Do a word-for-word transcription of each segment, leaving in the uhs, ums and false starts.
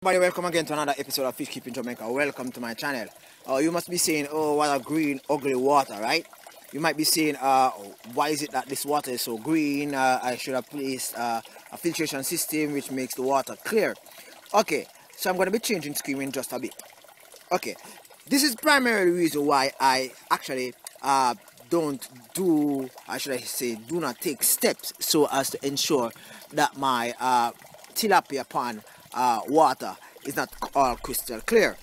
Everybody, welcome again to another episode of Fish Keeping Jamaica. Welcome to my channel. Uh, you must be saying, oh, what a green, ugly water, right? You might be saying, uh, why is it that this water is so green? Uh, I should have placed uh, a filtration system which makes the water clear. Okay, so I'm going to be changing screen in just a bit. Okay, this is primarily the reason why I actually uh, don't do, I should I say, do not take steps so as to ensure that my uh, tilapia pond Uh, water is not all crystal clear.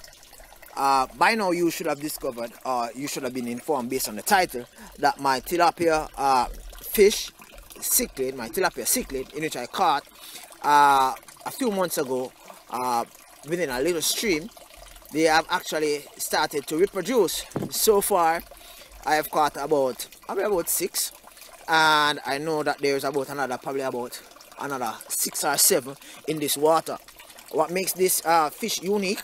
Uh, by now you should have discovered, or uh, you should have been informed based on the title, that my tilapia uh, fish cichlid, my tilapia cichlid, in which I caught uh, a few months ago uh, within a little stream, they have actually started to reproduce. So far I have caught about probably about six, and I know that there's about another probably about another six or seven in this water. What makes this uh, fish unique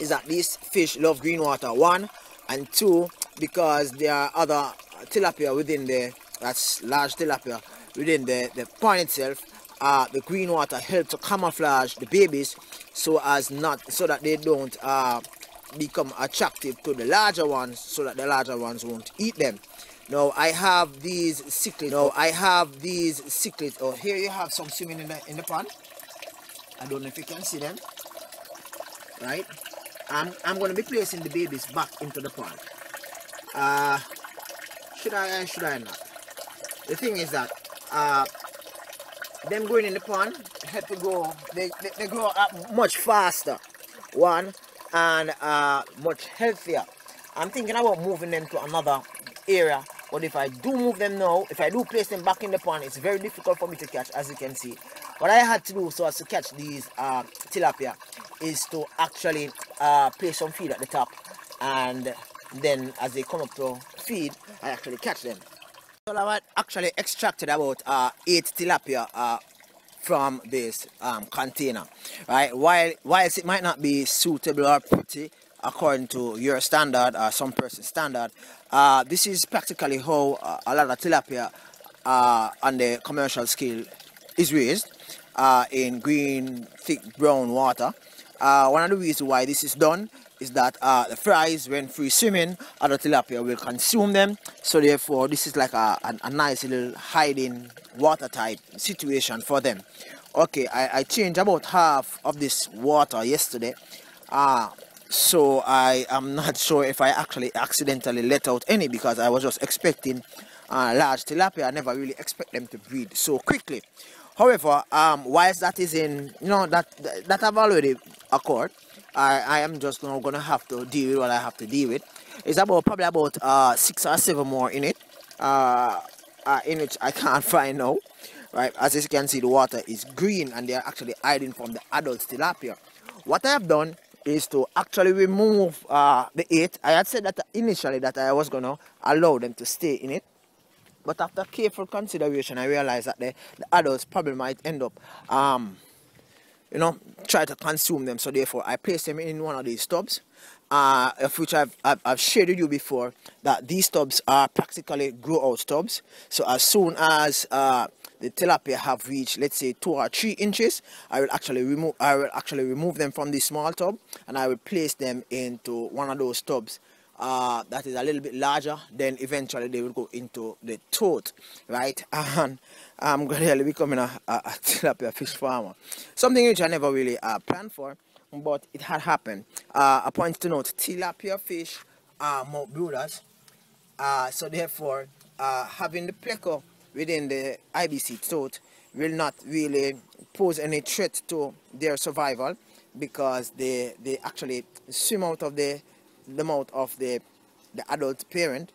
is that these fish love green water, one, and two, because there are other tilapia within the, that's large tilapia, within the, the pond itself. Uh, the green water helps to camouflage the babies so as not, so that they don't uh, become attractive to the larger ones, so that the larger ones won't eat them. Now I have these cichlids. Now I have these cichlids. Oh, here you have some swimming in the, in the pond. I don't know if you can see them, right? I'm, I'm going to be placing the babies back into the pond. Uh, should I or should I not? The thing is that uh, them going in the pond help to grow. They, they, they grow up much faster, one, and uh, much healthier. I'm thinking about moving them to another area, but if I do move them now, if I do place them back in the pond, it's very difficult for me to catch, as you can see. What I had to do so as to catch these uh, tilapia is to actually uh, place some feed at the top, and then as they come up to feed, I actually catch them. So I actually extracted about uh, eight tilapia uh, from this um, container, right? While, whilst it might not be suitable or pretty according to your standard or some person's standard, uh, this is practically how uh, a lot of tilapia uh, on the commercial scale is raised, uh, in green, thick, brown water. Uh, one of the reasons why this is done is that uh, the fries, when free swimming, other tilapia will consume them, so therefore this is like a, a, a nice little hiding water type situation for them. Okay, I, I changed about half of this water yesterday, uh, so I am not sure if I actually accidentally let out any, because I was just expecting uh, large tilapia. I never really expect them to breed so quickly. However, um, whilst that is in, you know, that that have already occurred, I, I am just now gonna have to deal with what I have to deal with. It's about probably about uh, six or seven more in it, uh, uh, in which I can't find now. Right, as you can see, the water is green, and they are actually hiding from the adult tilapia. What I have done is to actually remove uh, the eight. I had said that initially that I was gonna allow them to stay in it, but after careful consideration, I realized that the, the adults probably might end up, um, you know, try to consume them. So therefore, I placed them in one of these tubs, uh, of which I've, I've, I've shared with you before, that these tubs are practically grow-out tubs. So as soon as uh, the tilapia have reached, let's say, two or three inches, I will actually remove, I will actually remove them from this small tub, and I will place them into one of those tubs Uh, that is a little bit larger. Then eventually they will go into the tote, right? And I'm going to really becoming a, a, a tilapia fish farmer, something which I never really uh, planned for, but it had happened. Uh, a point to note, tilapia fish are mouth brooders, uh, so therefore uh, having the pleco within the I B C tote will not really pose any threat to their survival, because they, they actually swim out of the the mouth of the the adult parent,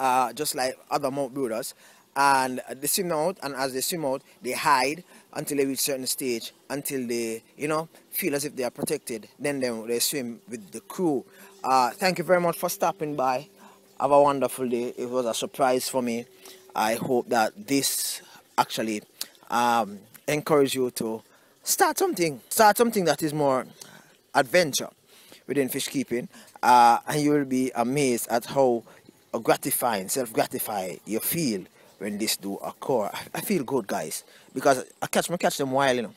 uh, just like other mouth brooders, and they swim out, and as they swim out they hide until they reach a certain stage, until they, you know, feel as if they are protected, then they, they swim with the crew. Uh, thank you very much for stopping by. Have a wonderful day. It was a surprise for me. I hope that this actually um, encourages you to start something start something that is more adventure within fish keeping, uh, and you will be amazed at how gratifying, self-gratifying you feel when this do occur. I feel good, guys, because I catch, I catch them wild, you know.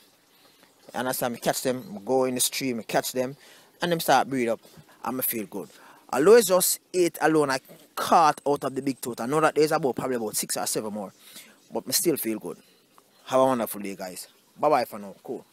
and as I catch them, I go in the stream, I catch them, and them start breed up, and I feel good. Although it's just eight alone, I caught out of the big tote. I know that there's about probably about six or seven more, but I still feel good. Have a wonderful day, guys. Bye bye for now. Cool.